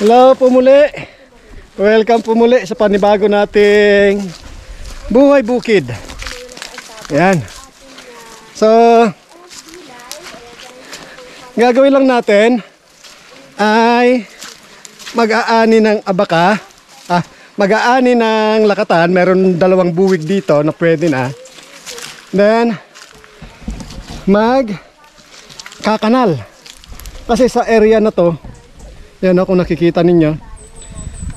Hello po muli. Welcome po muli sa panibago nating Buhay Bukid. Yan. So, gagawin lang natin ay mag-aani ng abaka. Mag-aani ng lakatan. Meron dalawang buwig dito na pwede na. Then, magkakanal. Kasi sa area na to, yan o, kung nakikita ninyo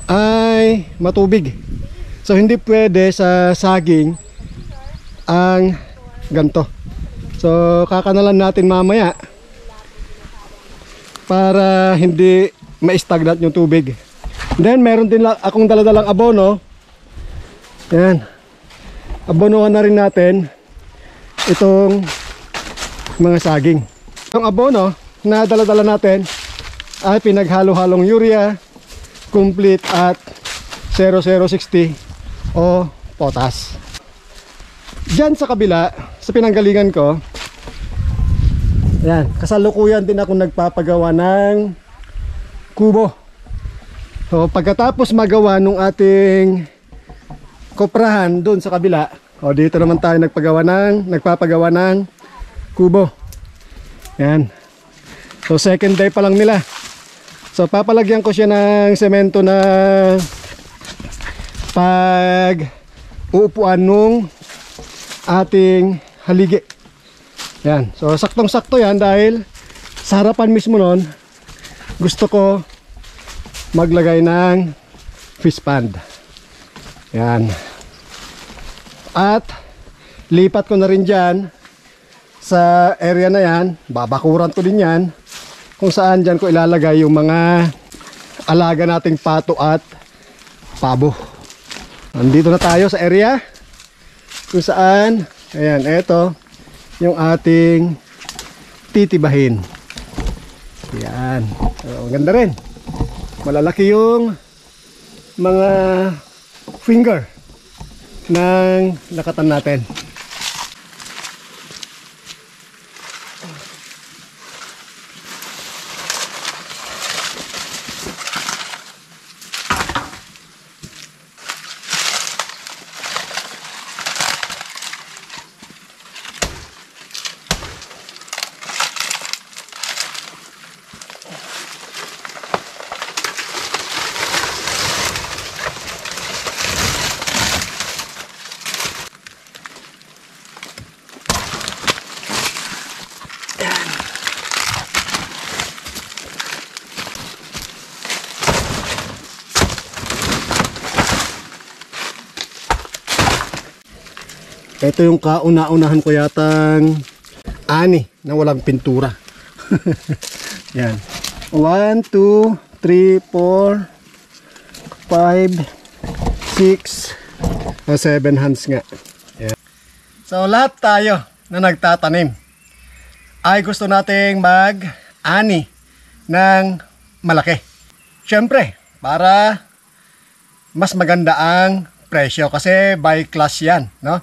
ay matubig. So hindi pwede sa saging ang ganto. So kakanalan natin mamaya para hindi ma-stagnant yung tubig. Then meron din akong daladalang abono. Yan. Abonohan na rin natin itong mga saging. Yung abono na daladala natin ay pinaghalo-halong urea, complete at 0060 o potas. Diyan sa kabila, sa pinanggalingan ko, ayan, kasalukuyan din ako nagpapagawa ng kubo. So, pagkatapos magawa nung ating koprahan doon sa kabila, o dito naman tayo nagpapagawa ng kubo. Ayan. So, second day pa lang nila. So, papalagyan ko siya ng semento na pag-uupuan nung ating haligi. Yan. So, saktong-sakto yan dahil sa harapan mismo nun, gusto ko maglagay ng fish pond. Yan. At lipat ko na rin dyan sa area na yan. Babakuran ko din yan. Kung saan dyan ko ilalagay yung mga alaga nating pato at pabo. Nandito na tayo sa area kung saan, ayan, eto yung ating titibahin. Ayan, so, ganda rin. Malalaki yung mga finger ng lakatan natin. Ito yung kauna-unahan ko yatang ani na walang pintura. Yan. 1, 2, 3, 4, 5, 6, 7 hands nga. Yan. So lahat tayo na nagtatanim ay gusto nating mag-ani ng malaki. Siyempre, para mas maganda ang presyo kasi by class yan, no?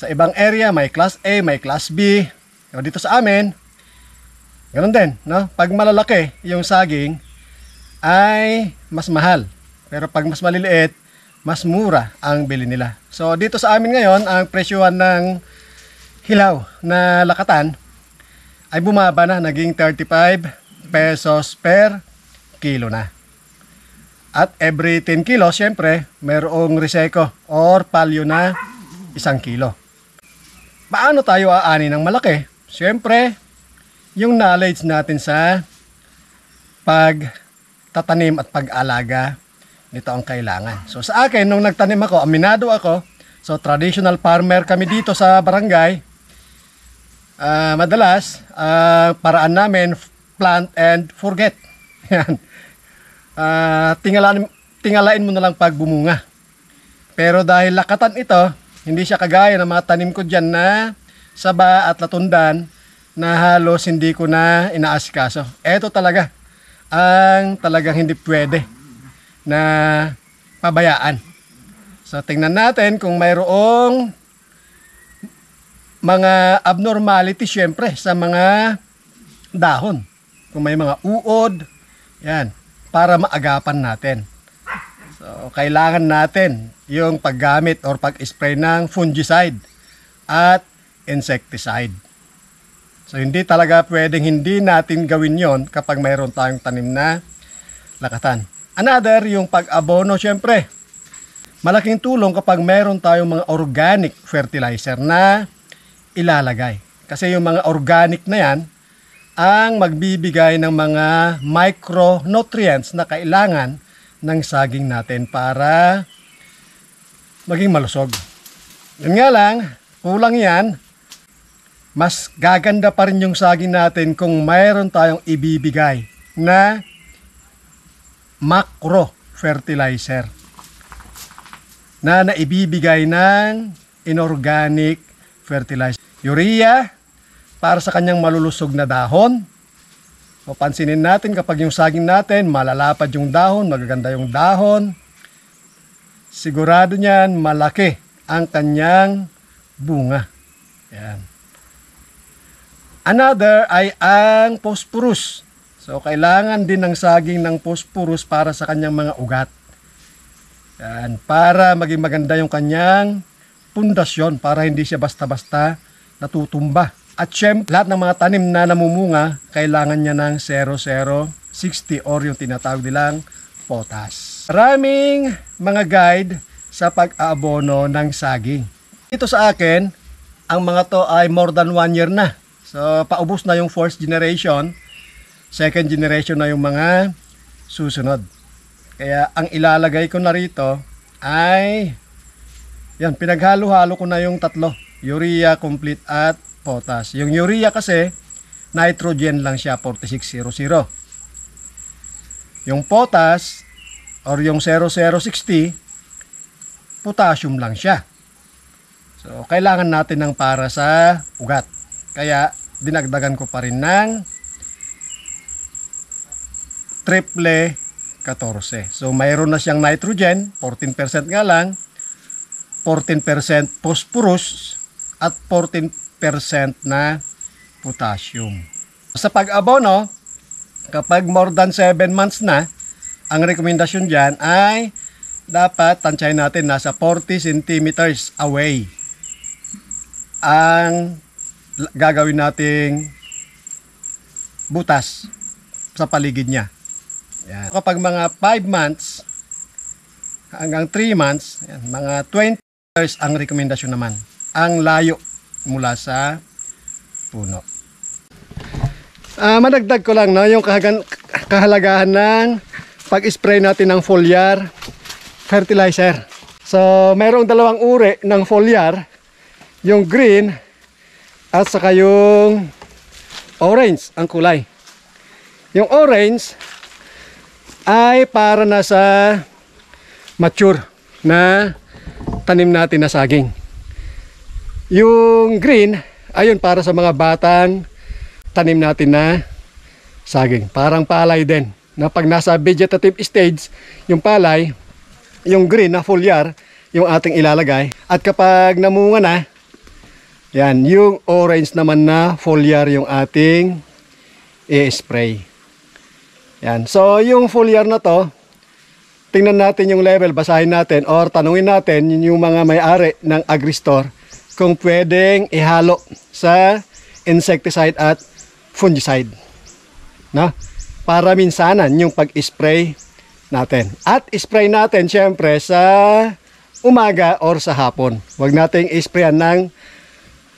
Sa ibang area, may class A, may class B. O dito sa amin, ganun din, no? Pag malalaki yung saging, ay mas mahal. Pero pag mas maliliit, mas mura ang bili nila. So, dito sa amin ngayon, ang presyuhan ng hilaw na lakatan ay bumaba na, naging 35 pesos per kilo na. At every 10 kilo, syempre, mayroong reseco or palyo na 1 kilo. Paano tayo aani ng malaki? Siyempre, yung knowledge natin sa pagtatanim at pag-alaga nito ang kailangan. So sa akin, nung nagtanim ako, aminado ako. So traditional farmer kami dito sa barangay. Madalas, paraan namin, plant and forget. Yan. Tingalain mo na lang pag bumunga. Pero dahil lakatan ito, hindi siya kagaya ng mga tanim ko dyan na saba at latundan na halos hindi ko na inaasikaso. Ito talaga ang talagang hindi pwede na pabayaan. So tingnan natin kung mayroong mga abnormality syempre sa mga dahon. Kung may mga uod, yan. para maagapan natin. So, kailangan natin yung paggamit or pag-spray ng fungicide at insecticide. So, hindi talaga pwedeng hindi natin gawin yon kapag mayroon tayong tanim na lakatan. Another, yung pag-abono, syempre. Malaking tulong kapag mayroon tayong mga organic fertilizer na ilalagay. Kasi yung mga organic na yan, ang magbibigay ng mga micronutrients na kailangan ng saging natin para maging malusog. Yun nga lang, kulang yan. Mas gaganda pa rin yung saging natin kung mayroon tayong ibibigay na macro fertilizer na naibibigay ng inorganic fertilizer. Urea, para sa kanyang malulusog na dahon. O pansinin natin kapag yung saging natin, malalapad yung dahon, magaganda yung dahon. Sigurado niyan, malaki ang kanyang bunga. Yan. Another ay ang phosphorus. So, kailangan din ng saging ng phosphorus para sa kanyang mga ugat. Yan. Para maging maganda yung kanyang pundasyon, para hindi siya basta-basta natutumba. At syempre, lahat ng mga tanim na namumunga, kailangan niya ng 0060 or yung tinatawag nilang potas. Maraming mga guide sa pag-aabono ng saging. Dito sa akin, ang mga to ay more than 1 year na. So, paubos na yung first generation, second generation na yung mga susunod. Kaya, ang ilalagay ko na rito ay, yan, pinaghalo-halo ko na yung tatlo. Urea, complete at potas. Yung urea kasi nitrogen lang siya, 4600. Yung potas or yung 0060 potassium lang siya. So, kailangan natin ng para sa ugat. Kaya dinagdagan ko pa rin ng triple 14. So, mayroon na siyang nitrogen, 14% nga lang, 14% phosphorus at 14% na potassium. Sa pag-abono, kapag more than 7 months na, ang rekomendasyon dyan ay dapat tansyahin natin nasa 40 centimeters away ang gagawin nating butas sa paligid niya. Yan. Kapag mga 5 months hanggang 3 months, yan, mga 20 meters ang rekomendasyon naman. Ang layo mula sa puno. Madagdag ko lang, no, yung kahalagahan ng pag-spray natin ng foliar fertilizer. So, mayroong dalawang uri ng foliar, yung green at saka yung orange ang kulay. Yung orange ay para na sa mature na tanim natin na saging. Yung green, ayun para sa mga batang tanim natin na saging. Parang palay din. Na pag nasa vegetative stage, yung palay, yung green na foliar, yung ating ilalagay. At kapag namunga na, yan, yung orange naman na foliar yung ating i-spray. Yan. So, yung foliar na to, tingnan natin yung level, basahin natin, or tanungin natin yung mga may-ari ng agristore kung pwedeng ihalo sa insecticide at fungicide, no? Para minsanan yung pag-spray natin. At spray natin syempre sa umaga or sa hapon. Huwag nating isprayan ng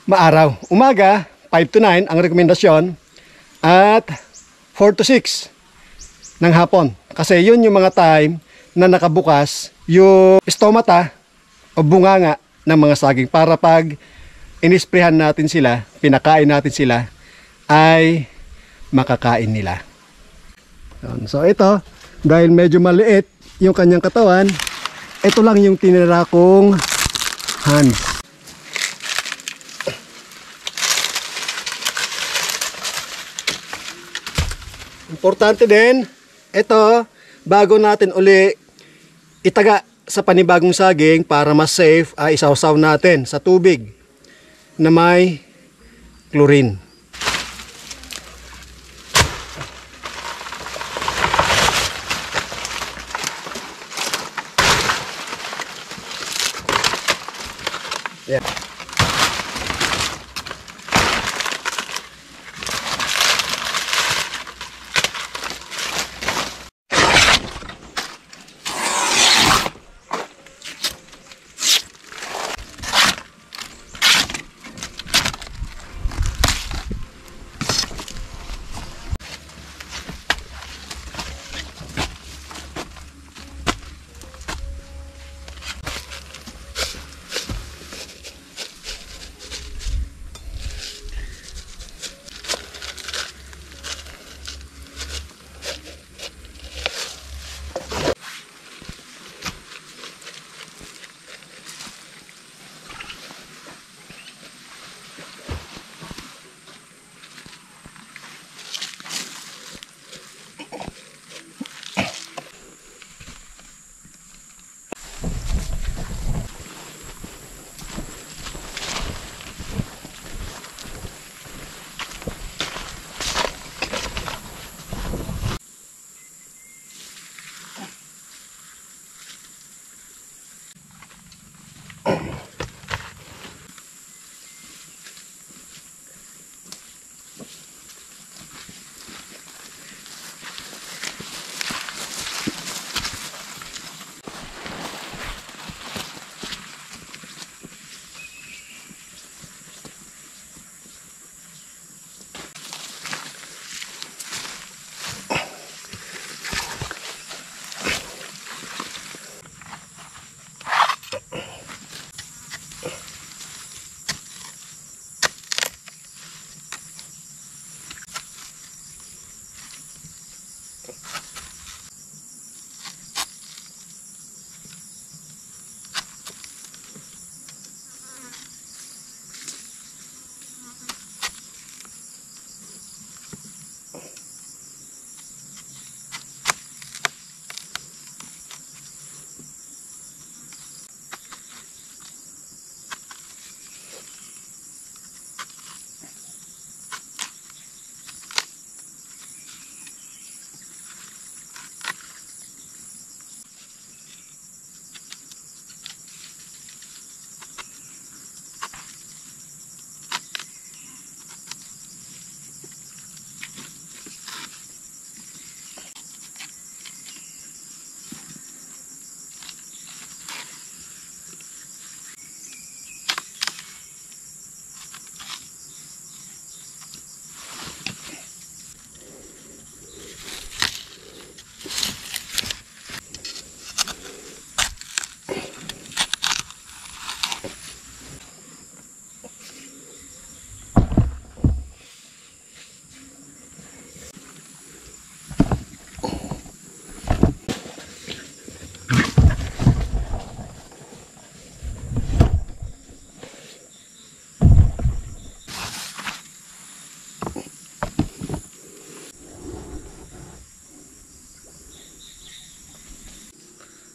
maaraw. Umaga, 5 to 9 ang rekomendasyon at 4 to 6 ng hapon. Kasi yun yung mga time na nakabukas yung stomata o bunganga ng mga saging, para pag inisprehan natin sila, pinakain natin sila, ay makakain nila. So ito, dahil medyo maliit yung kanyang katawan, ito lang yung tinira kong hands. Importante din, ito, bago natin uli itaga sa panibagong saging, para mas safe ay isawsaw natin sa tubig na may chlorine. Ya.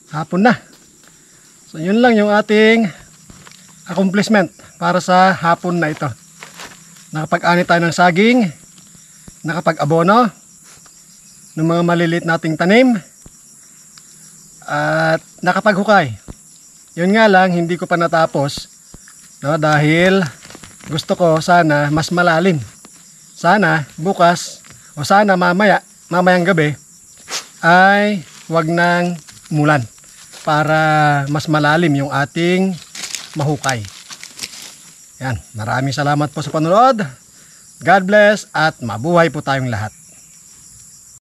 Hapon na. So yun lang yung ating accomplishment para sa hapon na ito. Nakapag-ani tayo ng saging, nakapag-abono ng mga maliliit nating tanim, at nakapaghukay. Yun nga lang, hindi ko pa natapos, no, dahil gusto ko sana mas malalim. Sana bukas o sana mamayang gabi ay wag nang mulan, para mas malalim yung ating mahukay. Yan, maraming salamat po sa panonood. God bless at mabuhay po tayong lahat.